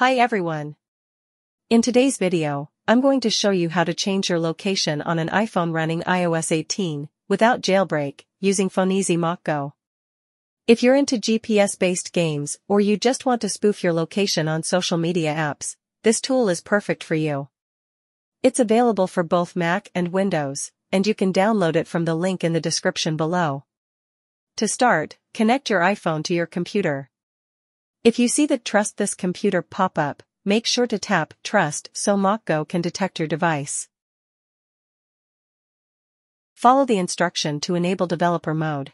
Hi everyone! In today's video, I'm going to show you how to change your location on an iPhone running iOS 18, without jailbreak, using Foneazy MockGo. If you're into GPS-based games or you just want to spoof your location on social media apps, this tool is perfect for you. It's available for both Mac and Windows, and you can download it from the link in the description below. To start, connect your iPhone to your computer. If you see the Trust This Computer pop-up, make sure to tap Trust so MockGo can detect your device. Follow the instruction to enable developer mode.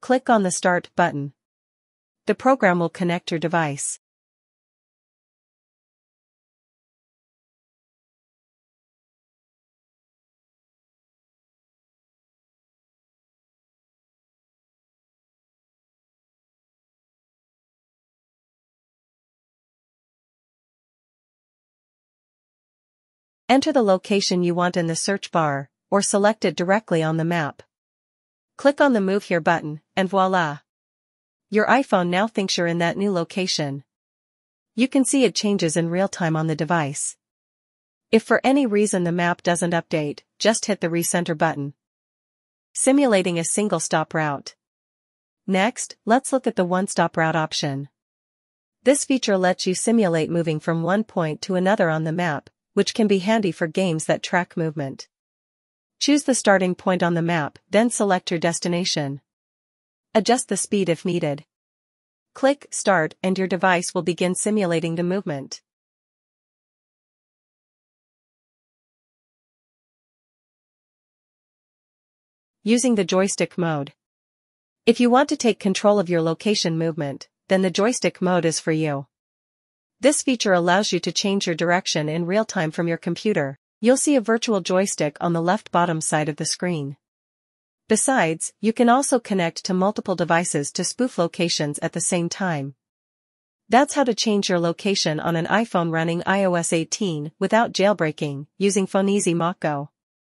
Click on the Start button. The program will connect your device. Enter the location you want in the search bar, or select it directly on the map. Click on the Move Here button, and voila! Your iPhone now thinks you're in that new location. You can see it changes in real time on the device. If for any reason the map doesn't update, just hit the Recenter button, simulating a single-stop route. Next, let's look at the one-stop route option. This feature lets you simulate moving from one point to another on the map, which can be handy for games that track movement. Choose the starting point on the map, then select your destination. Adjust the speed if needed. Click Start and your device will begin simulating the movement. Using the joystick mode. If you want to take control of your location movement, then the joystick mode is for you. This feature allows you to change your direction in real time from your computer. You'll see a virtual joystick on the left bottom side of the screen. Besides, you can also connect to multiple devices to spoof locations at the same time. That's how to change your location on an iPhone running iOS 18 without jailbreaking, using Foneazy MockGo.